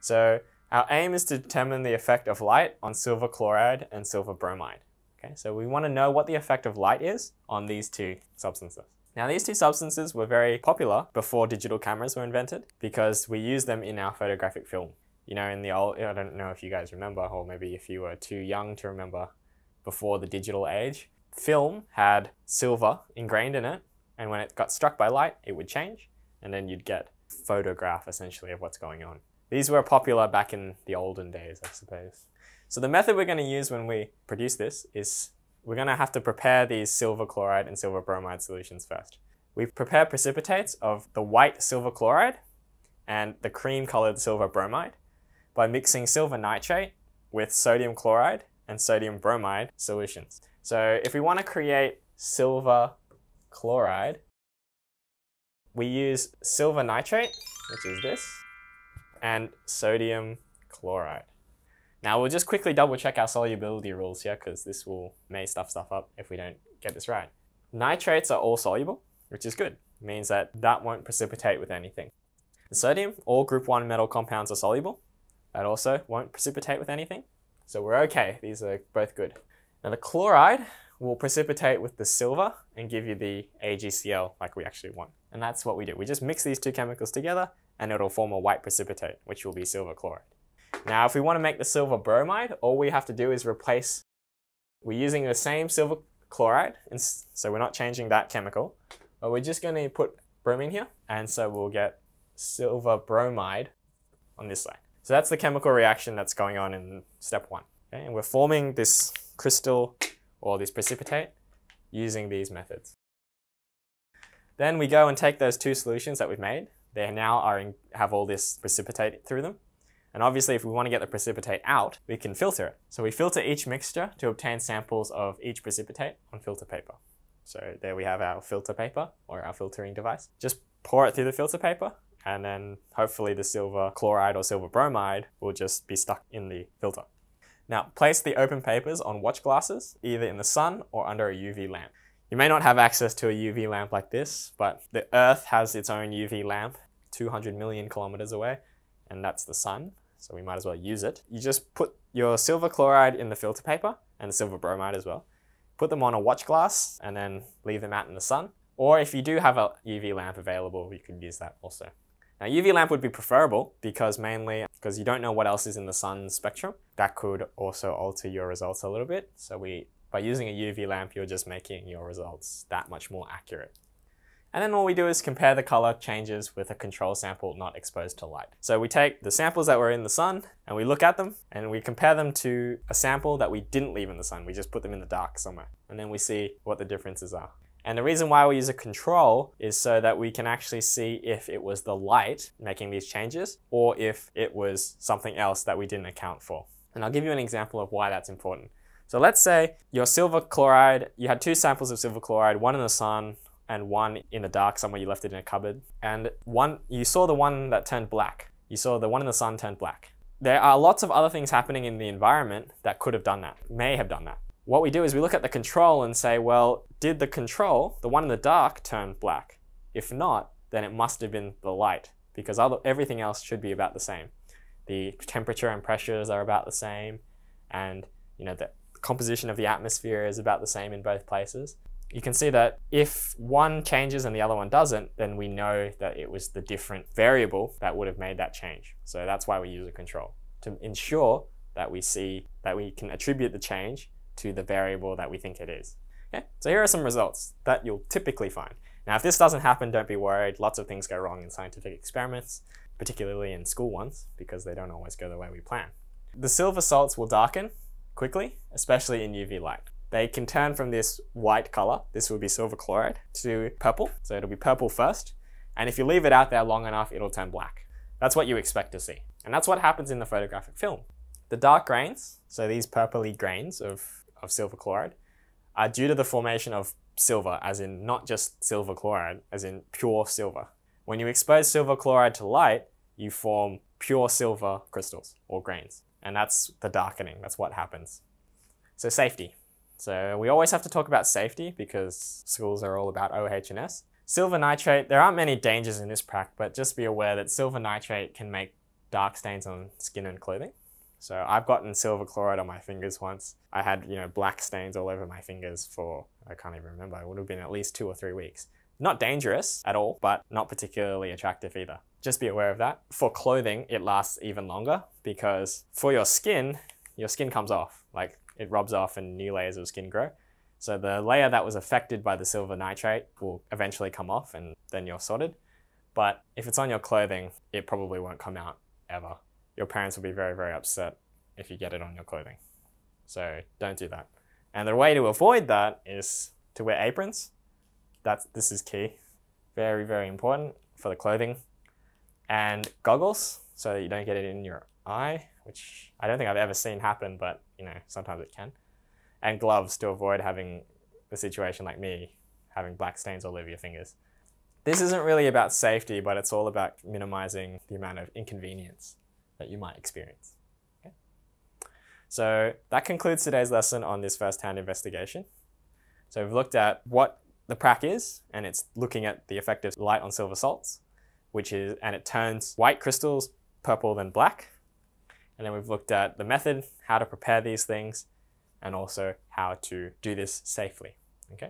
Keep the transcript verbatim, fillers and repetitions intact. So our aim is to determine the effect of light on silver chloride and silver bromide. Okay, so we want to know what the effect of light is on these two substances. Now these two substances were very popular before digital cameras were invented because we use them in our photographic film. You know, in the old, I don't know if you guys remember, or maybe if you were too young to remember, before the digital age, film had silver ingrained in it, and when it got struck by light, it would change, and then you'd get a photograph essentially of what's going on. These were popular back in the olden days, I suppose. So the method we're going to use when we produce this is we're going to have to prepare these silver chloride and silver bromide solutions first. We prepare precipitates of the white silver chloride and the cream-colored silver bromide by mixing silver nitrate with sodium chloride and sodium bromide solutions. So if we want to create silver chloride, we use silver nitrate, which is this, and sodium chloride. Now we'll just quickly double check our solubility rules here because this will may stuff stuff up if we don't get this right. Nitrates are all soluble, which is good. It means that that won't precipitate with anything. The sodium, all group one metal compounds are soluble. That also won't precipitate with anything. So we're okay, these are both good. Now the chloride will precipitate with the silver and give you the A G C L like we actually want. And that's what we do. We just mix these two chemicals together and it'll form a white precipitate, which will be silver chloride. Now, if we want to make the silver bromide, all we have to do is replace, we're using the same silver chloride, and so we're not changing that chemical, but we're just going to put bromine here, and so we'll get silver bromide on this side. So that's the chemical reaction that's going on in step one. Okay? And we're forming this crystal or this precipitate using these methods. Then we go and take those two solutions that we've made. They now are in, have all this precipitate through them. And obviously if we want to get the precipitate out, we can filter it. So we filter each mixture to obtain samples of each precipitate on filter paper. So there we have our filter paper or our filtering device. Just pour it through the filter paper and then hopefully the silver chloride or silver bromide will just be stuck in the filter. Now place the open papers on watch glasses, either in the sun or under a U V lamp. You may not have access to a U V lamp like this, but the Earth has its own U V lamp two hundred million kilometers away, and that's the sun, so we might as well use it. You just put your silver chloride in the filter paper and the silver bromide as well. Put them on a watch glass and then leave them out in the sun. Or if you do have a U V lamp available, you could use that also. Now U V lamp would be preferable because mainly because you don't know what else is in the sun spectrum. That could also alter your results a little bit. So we, by using a U V lamp, you're just making your results that much more accurate. And then all we do is compare the color changes with a control sample not exposed to light. So we take the samples that were in the sun and we look at them and we compare them to a sample that we didn't leave in the sun. We just put them in the dark somewhere and then we see what the differences are. And the reason why we use a control is so that we can actually see if it was the light making these changes or if it was something else that we didn't account for. And I'll give you an example of why that's important. So let's say your silver chloride, you had two samples of silver chloride, one in the sun, and one in the dark, somewhere you left it in a cupboard. And one, you saw the one that turned black. You saw the one in the sun turned black. There are lots of other things happening in the environment that could have done that, may have done that. What we do is we look at the control and say, well, did the control, the one in the dark, turn black? If not, then it must have been the light because other, everything else should be about the same. The temperature and pressures are about the same. And you know the composition of the atmosphere is about the same in both places. You can see that if one changes and the other one doesn't, then we know that it was the different variable that would have made that change. So that's why we use a control, to ensure that we see that we can attribute the change to the variable that we think it is. Okay? So here are some results that you'll typically find. Now, if this doesn't happen, don't be worried. Lots of things go wrong in scientific experiments, particularly in school ones, because they don't always go the way we plan. The silver salts will darken quickly, especially in U V light. They can turn from this white color, this would be silver chloride, to purple. So it'll be purple first. And if you leave it out there long enough, it'll turn black. That's what you expect to see. And that's what happens in the photographic film. The dark grains, so these purpley grains of, of silver chloride, are due to the formation of silver, as in not just silver chloride, as in pure silver. When you expose silver chloride to light, you form pure silver crystals or grains. And that's the darkening, that's what happens. So safety. So we always have to talk about safety because schools are all about O H and S. Silver nitrate, there aren't many dangers in this prac, but just be aware that silver nitrate can make dark stains on skin and clothing. So I've gotten silver chloride on my fingers once. I had, you know, black stains all over my fingers for, I can't even remember, it would have been at least two or three weeks. Not dangerous at all, but not particularly attractive either. Just be aware of that. For clothing, it lasts even longer because for your skin, your skin comes off. Like it rubs off and new layers of skin grow. So the layer that was affected by the silver nitrate will eventually come off and then you're sorted. But if it's on your clothing, it probably won't come out ever. Your parents will be very, very upset if you get it on your clothing. So don't do that. And the way to avoid that is to wear aprons. That's, this is key. Very, very important for the clothing. And goggles so that you don't get it in your eye, which I don't think I've ever seen happen, but you know, sometimes it can. And gloves to avoid having a situation like me, having black stains all over your fingers. This isn't really about safety, but it's all about minimizing the amount of inconvenience that you might experience. Okay? So that concludes today's lesson on this first-hand investigation. So we've looked at what the prac is, and it's looking at the effect of light on silver salts, which is, and it turns white crystals purple then black. And then we've looked at the method, how to prepare these things, and also how to do this safely, okay?